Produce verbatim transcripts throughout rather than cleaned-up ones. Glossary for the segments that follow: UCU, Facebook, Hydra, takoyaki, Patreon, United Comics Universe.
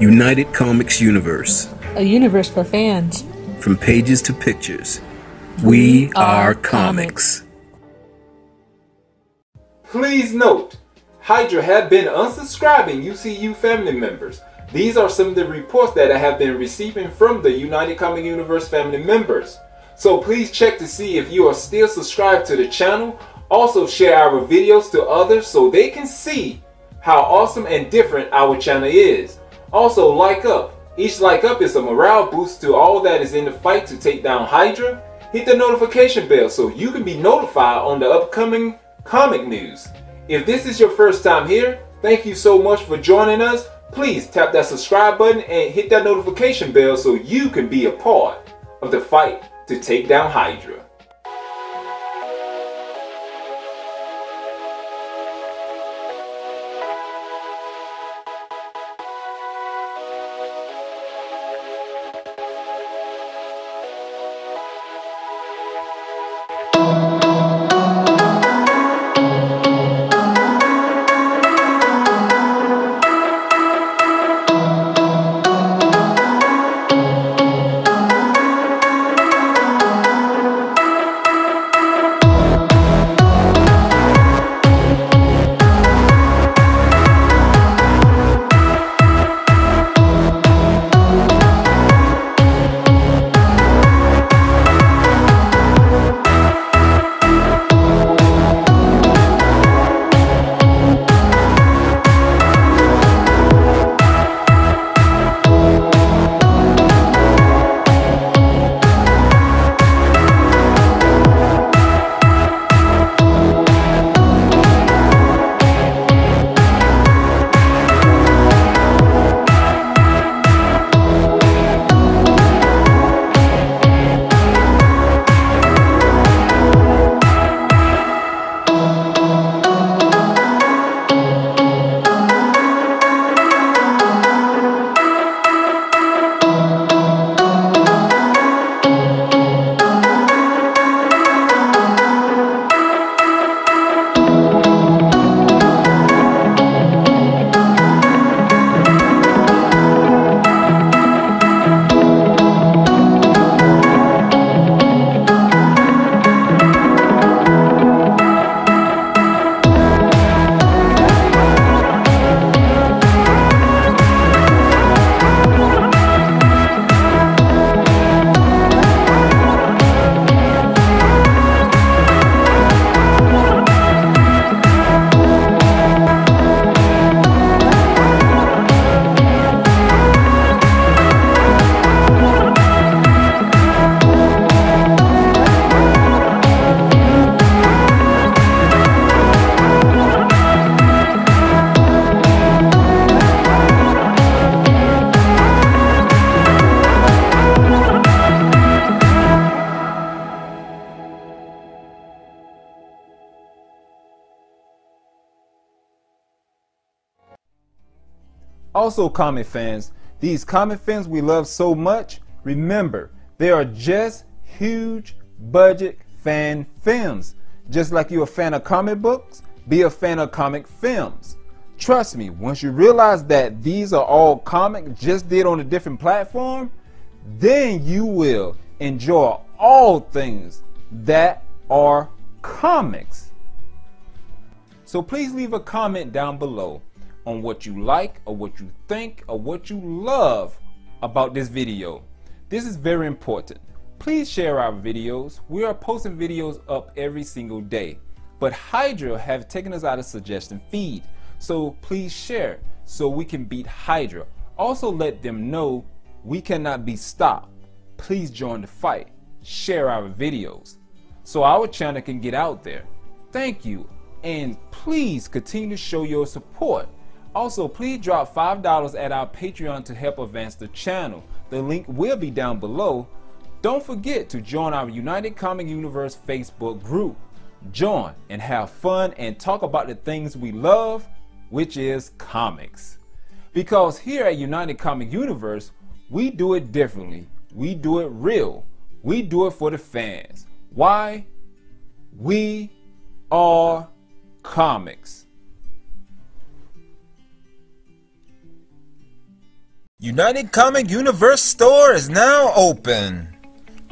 United Comics Universe. A universe for fans. From pages to pictures. We, we are, are comics. comics. Please note, Hydra have been unsubscribing U C U family members. These are some of the reports that I have been receiving from the United Comics Universe family members. So please check to see if you are still subscribed to the channel. Also share our videos to others so they can see how awesome and different our channel is. Also like up. Each like up is a morale boost to all that is in the fight to take down Hydra. Hit the notification bell so you can be notified on the upcoming comic news. If this is your first time here, thank you so much for joining us. Please tap that subscribe button and hit that notification bell so you can be a part of the fight to take down Hydra. Also, comic fans, these comic fans we love so much, remember, they are just huge budget fan films. Just like you're a fan of comic books, be a fan of comic films. Trust me, once you realize that these are all comic, just did on a different platform, then you will enjoy all things that are comics. So please leave a comment down below on what you like, or what you think, or what you love about this video. This is very important. Please share our videos. We are posting videos up every single day, but Hydra have taken us out of suggestion feed, so please share so we can beat Hydra. Also let them know we cannot be stopped. Please join the fight. Share our videos so our channel can get out there. Thank you, and please continue to show your support. Also, please drop five dollars at our Patreon to help advance the channel. The link will be down below. Don't forget to join our United Comics Universe Facebook group. Join and have fun and talk about the things we love, which is comics. Because here at United Comics Universe, we do it differently. We do it real. We do it for the fans. Why? We are comics. United Comics Universe store is now open,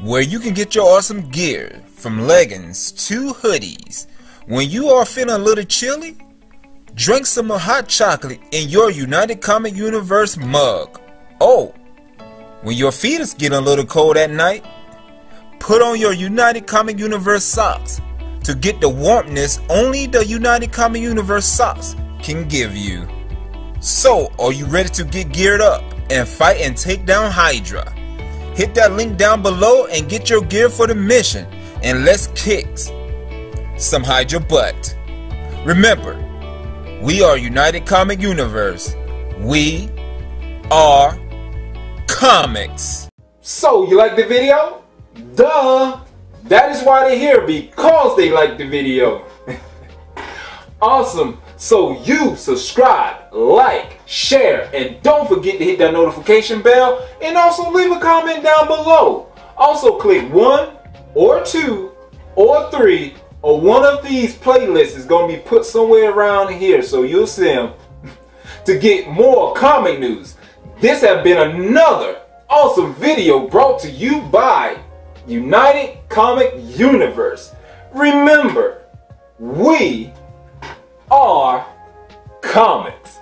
where you can get your awesome gear, from leggings to hoodies. When you are feeling a little chilly, drink some hot chocolate in your United Comics Universe mug. Oh, when your feet is getting a little cold at night, put on your United Comics Universe socks to get the warmthness only the United Comics Universe socks can give you. So, are you ready to get geared up and fight and take down Hydra? Hit that link down below and get your gear for the mission, and let's kick some Hydra butt. Remember, we are United Comics Universe. We are comics. So, you like the video? Duh! That is why they're here, because they like the video. Awesome! So you subscribe, like, share, and don't forget to hit that notification bell, and also leave a comment down below. Also click one or two or three, or one of these playlists is going to be put somewhere around here, so you'll see them, to get more comic news. This has been another awesome video brought to you by United Comics Universe. Remember, we are comics.